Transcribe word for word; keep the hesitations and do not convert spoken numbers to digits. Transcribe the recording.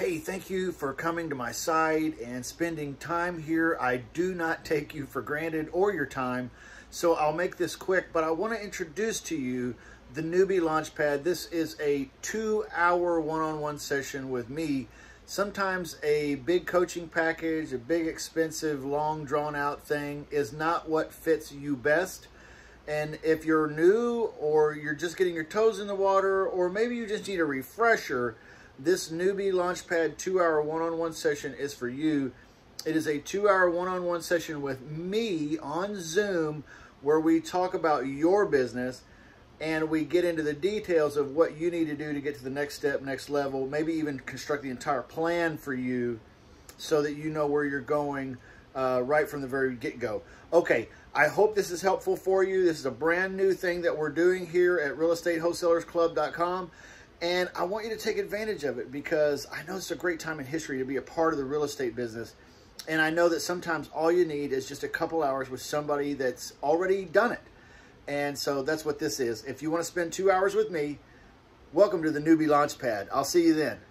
hey, thank you for coming to my site and spending time here. I do not take you for granted or your time, so I'll make this quick, but I want to introduce to you the Newbie Launchpad. This is a two-hour one-on-one session with me. Sometimes a big coaching package, a big, expensive, long, drawn-out thing is not what fits you best. And if you're new or you're just getting your toes in the water, or maybe you just need a refresher, this Newbie Launchpad two-hour one-on-one session is for you. It is a two-hour one-on-one session with me on Zoom where we talk about your business and we get into the details of what you need to do to get to the next step, next level, maybe even construct the entire plan for you so that you know where you're going uh, right from the very get-go. Okay, I hope this is helpful for you. This is a brand new thing that we're doing here at real estate wholesalers club dot com. And I want you to take advantage of it because I know it's a great time in history to be a part of the real estate business. And I know that sometimes all you need is just a couple hours with somebody that's already done it. And so that's what this is. If you want to spend two hours with me, welcome to the Newbie Launchpad. I'll see you then.